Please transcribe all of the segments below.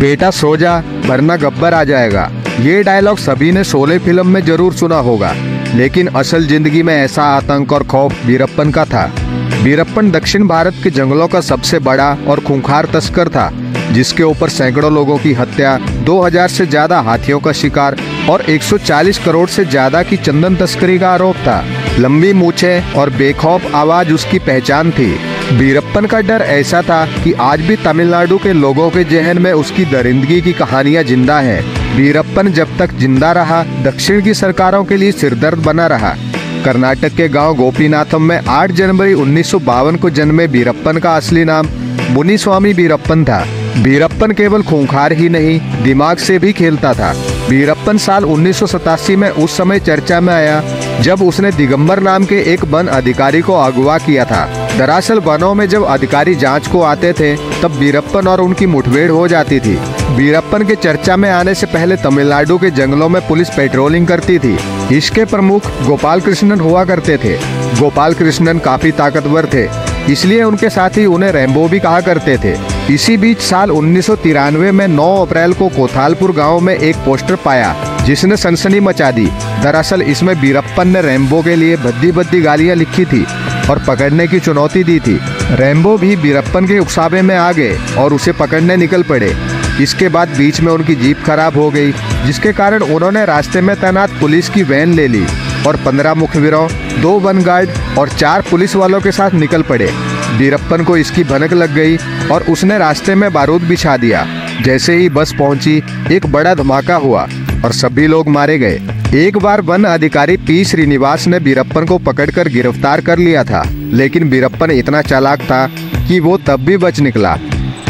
बेटा सो जा वरना गब्बर आ जाएगा। ये डायलॉग सभी ने शोले फिल्म में जरूर सुना होगा, लेकिन असल जिंदगी में ऐसा आतंक और खौफ वीरप्पन का था। वीरप्पन दक्षिण भारत के जंगलों का सबसे बड़ा और खूंखार तस्कर था, जिसके ऊपर सैकड़ों लोगों की हत्या, 2000 से ज्यादा हाथियों का शिकार और 140 करोड़ से ज्यादा की चंदन तस्करी का आरोप था। लंबी मूछे और बेखौफ आवाज उसकी पहचान थी। वीरप्पन का डर ऐसा था कि आज भी तमिलनाडु के लोगों के जहन में उसकी दरिंदगी की कहानियां जिंदा हैं। वीरप्पन जब तक जिंदा रहा दक्षिण की सरकारों के लिए सिरदर्द बना रहा। कर्नाटक के गांव गोपीनाथम में 8 जनवरी 1952 को जन्मे वीरप्पन का असली नाम मुनिस्वामी वीरप्पन था। वीरप्पन केवल खूंखार ही नहीं, दिमाग से भी खेलता था। वीरप्पन साल 1987 में उस समय चर्चा में आया जब उसने दिगंबर नाम के एक वन अधिकारी को अगवा किया था। दरअसल वनों में जब अधिकारी जांच को आते थे तब वीरप्पन और उनकी मुठभेड़ हो जाती थी। वीरप्पन के चर्चा में आने से पहले तमिलनाडु के जंगलों में पुलिस पेट्रोलिंग करती थी। इसके प्रमुख गोपाल कृष्णन हुआ करते थे। गोपाल कृष्णन काफी ताकतवर थे, इसलिए उनके साथी उन्हें रैम्बो भी कहा करते थे। इसी बीच साल 1993 में 9 अप्रैल को कोथालपुर गांव में एक पोस्टर पाया जिसने सनसनी मचा दी। दरअसल इसमें वीरप्पन ने रैम्बो के लिए भद्दी भद्दी गालियां लिखी थी और पकड़ने की चुनौती दी थी। रैम्बो भी वीरप्पन के उकसावे में आ गए और उसे पकड़ने निकल पड़े। इसके बाद बीच में उनकी जीप खराब हो गई, जिसके कारण उन्होंने रास्ते में तैनात पुलिस की वैन ले ली और 15 मुखबिरों, 2 वन गार्ड और 4 पुलिस वालों के साथ निकल पड़े। वीरप्पन को इसकी भनक लग गई और उसने रास्ते में बारूद बिछा दिया। जैसे ही बस पहुंची एक बड़ा धमाका हुआ और सभी लोग मारे गए। एक बार वन अधिकारी पी श्रीनिवास ने वीरप्पन को पकड़कर गिरफ्तार कर लिया था, लेकिन वीरप्पन इतना चालाक था कि वो तब भी बच निकला।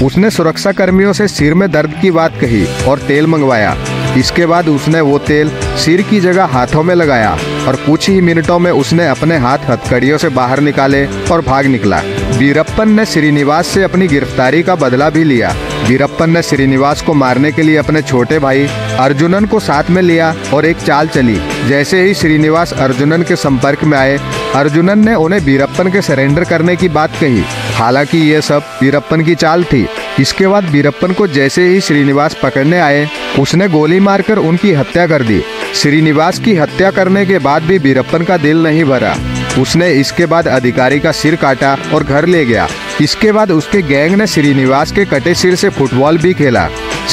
उसने सुरक्षा कर्मियों से सिर में दर्द की बात कही और तेल मंगवाया। इसके बाद उसने वो तेल सिर की जगह हाथों में लगाया और कुछ ही मिनटों में उसने अपने हाथ हथकड़ियों से बाहर निकाले और भाग निकला। वीरप्पन ने श्रीनिवास से अपनी गिरफ्तारी का बदला भी लिया। वीरप्पन ने श्रीनिवास को मारने के लिए अपने छोटे भाई अर्जुनन को साथ में लिया और एक चाल चली। जैसे ही श्रीनिवास अर्जुनन के संपर्क में आए, अर्जुनन ने उन्हें वीरप्पन के सरेंडर करने की बात कही। हालांकि ये सब वीरप्पन की चाल थी। इसके बाद वीरप्पन को जैसे ही श्रीनिवास पकड़ने आए, उसने गोली मारकर उनकी हत्या कर दी। श्रीनिवास की हत्या करने के बाद भी वीरप्पन का दिल नहीं भरा। उसने इसके बाद अधिकारी का सिर काटा और घर ले गया। इसके बाद उसके गैंग ने श्रीनिवास के कटे सिर से फुटबॉल भी खेला।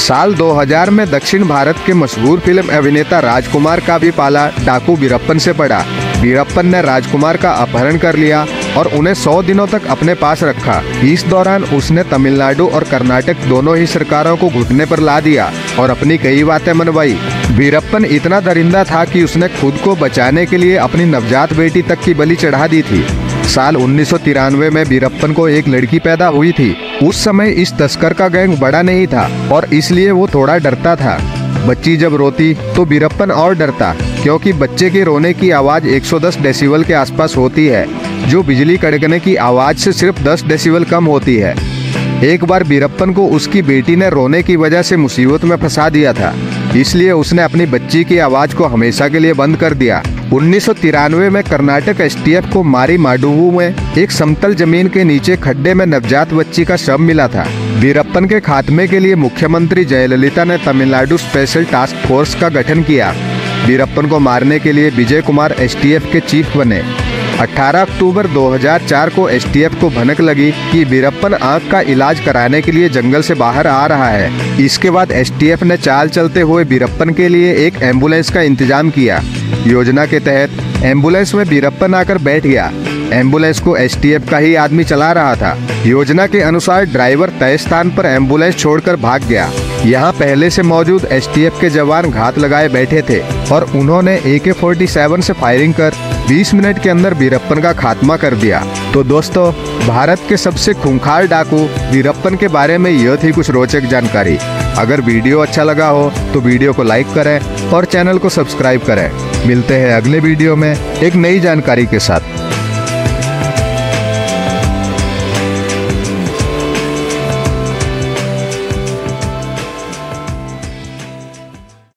साल 2000 में दक्षिण भारत के मशहूर फिल्म अभिनेता राजकुमार का भी पाला डाकू वीरप्पन से पड़ा। वीरप्पन ने राजकुमार का अपहरण कर लिया और उन्हें 100 दिनों तक अपने पास रखा। इस दौरान उसने तमिलनाडु और कर्नाटक दोनों ही सरकारों को घुटने पर ला दिया और अपनी कई बातें मनवाई। वीरप्पन इतना दरिंदा था कि उसने खुद को बचाने के लिए अपनी नवजात बेटी तक की बलि चढ़ा दी थी। साल 1993 में वीरप्पन को एक लड़की पैदा हुई थी। उस समय इस तस्कर का गैंग बड़ा नहीं था और इसलिए वो थोड़ा डरता था। बच्ची जब रोती तो वीरप्पन और डरता, क्योंकि बच्चे के रोने की आवाज़ 110 डेसिबल के आसपास होती है, जो बिजली कड़कने की आवाज़ से सिर्फ 10 डेसिबल कम होती है। एक बार वीरप्पन को उसकी बेटी ने रोने की वजह से मुसीबत में फंसा दिया था, इसलिए उसने अपनी बच्ची की आवाज़ को हमेशा के लिए बंद कर दिया। 1993 में कर्नाटक STF को मारी माडु में एक समतल जमीन के नीचे खड्डे में नवजात बच्ची का शव मिला था। वीरप्पन के खात्मे के लिए मुख्यमंत्री जयललिता ने तमिलनाडु स्पेशल टास्क फोर्स का गठन किया। वीरप्पन को मारने के लिए विजय कुमार STF के चीफ बने। 18 अक्टूबर 2004 को STF को भनक लगी कि वीरप्पन आंख का इलाज कराने के लिए जंगल से बाहर आ रहा है। इसके बाद STF ने चाल चलते हुए वीरप्पन के लिए एक एम्बुलेंस का इंतजाम किया। योजना के तहत एम्बुलेंस में वीरप्पन आकर बैठ गया। एम्बुलेंस को STF का ही आदमी चला रहा था। योजना के अनुसार ड्राइवर तय स्थान पर एम्बुलेंस छोड़कर भाग गया। यहाँ पहले से मौजूद STF के जवान घात लगाए बैठे थे और उन्होंने AK-47 से फायरिंग कर 20 मिनट के अंदर वीरप्पन का खात्मा कर दिया। तो दोस्तों, भारत के सबसे खूंखार डाकू वीरप्पन के बारे में यह थी कुछ रोचक जानकारी। अगर वीडियो अच्छा लगा हो तो वीडियो को लाइक करें और चैनल को सब्सक्राइब करें। मिलते हैं अगले वीडियो में एक नई जानकारी के साथ।